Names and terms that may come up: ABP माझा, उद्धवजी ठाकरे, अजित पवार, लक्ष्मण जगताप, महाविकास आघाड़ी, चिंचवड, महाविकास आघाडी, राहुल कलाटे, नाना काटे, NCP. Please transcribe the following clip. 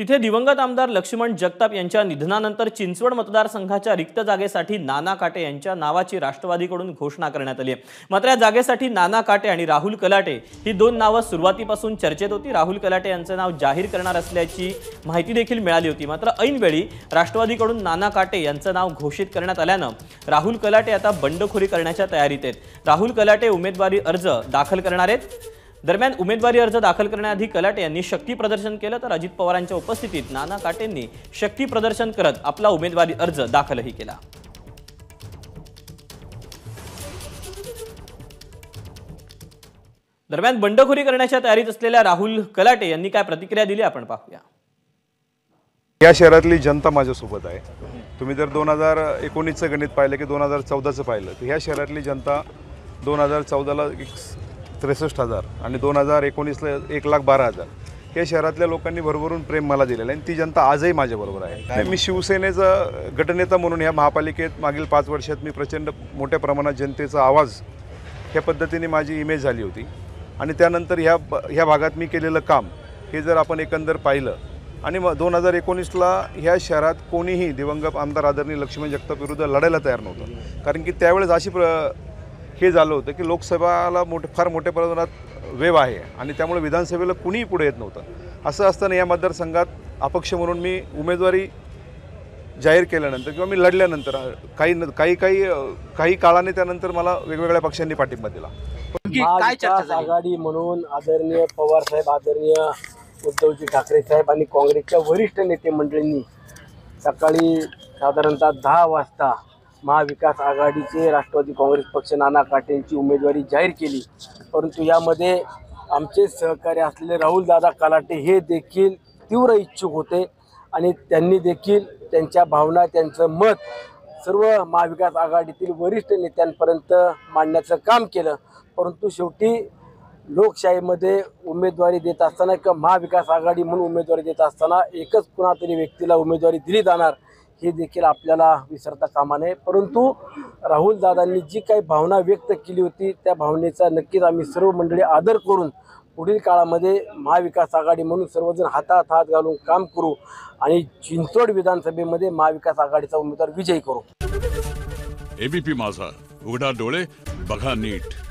तिथे दिवंगत आमदार लक्ष्मण जगताप यांच्या निधनानंतर चिंचवड मतदारसंघाच्या रिक्त जागेसाठी नाना काटे यांच्या नावाची राष्ट्रवादीकडून घोषणा करण्यात आली आहे। मात्र या जागेसाठी नाना काटे आणि राहुल कलाटे ही दोन नावं सुरुवातीपासून चर्चेत होती। राहुल कलाटे यांचे नाव जाहीर करणार असल्याची माहिती देखील मिळाली होती। मात्र ऐनवेळी राष्ट्रवादीकडून नाना काटे यांचे नाव घोषित करण्यात आल्यानं राहुल कलाटे आता बंडखोरी करण्याच्या तयारीत आहेत। राहुल कलाटे उमेदवारी अर्ज दाखल करणार आहेत। दरम्यान उमेदवारी अर्ज दाखल करण्याआधी कलाटे यांनी शक्ती प्रदर्शन केलं, तर अजित पवारांच्या उपस्थितीत नाना काटेंनी शक्ती प्रदर्शन करत आपला उमेदवारी अर्ज दाखलही केला। दरम्यान बंडखोरी करण्याच्या तयारीत असलेल्या राहुल कलाटे यांनी काय प्रतिक्रिया दिली आपण पाहूया। या शहरातली जनता माझ्यासोबत आहे। तुम्ही जर 2019चं गणित पाहिलं की 2014चं पाहिलं तर या शहरातली जनता 2014ला 63,000 आणि 2019ला 1,12,000 या शहरातल्या लोकांनी भरभरून प्रेम मला दिलेलं आहे आणि ती जनता आजही माझ्याबरोबर आहे। मी शिवसेनेचा गटनेता म्हणून या महापालिकेत मागील 5 वर्षात मी प्रचंड मोठ्या प्रमाणात जनतेचा आवाज या पद्धतीने माझी इमेज झाली होती आणि त्यानंतर ह्या भागात मी केलेलं काम हे जर आपण एकंदर पाहिलं आणि 2019ला ह्या शहरात कोणीही दिवंगत आमदार आदरणीय लक्ष्मण जगताप विरुद्ध लढायला तयार नव्हतं, कारण की त्यावेळेस अशी हे झालं होतं की लोकसभेला फार मोठ्या प्रमाणात वेव आहे आणि त्यामुळे विधानसभेला कुणीही पुढे येत नव्हतं। असं असताना या मतदारसंघात अपक्ष म्हणून मी उमेदवारी जाहीर केल्यानंतर किंवा मी लढल्यानंतर काही काही काही काही काळाने त्यानंतर मला वेगवेगळ्या पक्षांनी पाठिंबा दिला। महाविकास आघाडी म्हणून आदरणीय पवार साहेब, आदरणीय उद्धवजी ठाकरे साहेब आणि काँग्रेसच्या वरिष्ठ नेते मंडळींनी सकाळी साधारणतः 10 वाजता महाविकास आघाडीचे राष्ट्रवादी काँग्रेस पक्ष नाना काटे यांची उमेदवारी जाहीर केली, परंतु यामध्ये आमचे सहकारी असलेले राहुल दादा कलाटे हे देखील तीव्र इच्छुक होते आणि त्यांनी देखील त्यांच्या भावना, त्यांचं मत सर्व महाविकास आघाडीतील वरिष्ठ नेत्यांपर्यंत मांडण्याचं काम केलं। परंतु शेवटी लोकशाहीमध्ये उमेदवारी देत असताना किंवा महाविकास आघाडी म्हणून उमेदवारी देत असताना एकच कुणातरी व्यक्तीला उमेदवारी दिली जाणार हे देखील आपल्याला विसरता कामा नये। परंतु राहुल दादांनी जी काही भावना व्यक्त केली होती त्या भावनेचा नक्कीच आम्ही सर्व मंडळी आदर करून पुढील काळामध्ये महाविकास आघाडी म्हणून सर्वजण हातात हात घालून काम करू आणि चिंचवड विधानसभेमध्ये महाविकास आघाडीचा उमेदवार विजयी करू। ABP माझा, उघडा डोळे बघा नीट।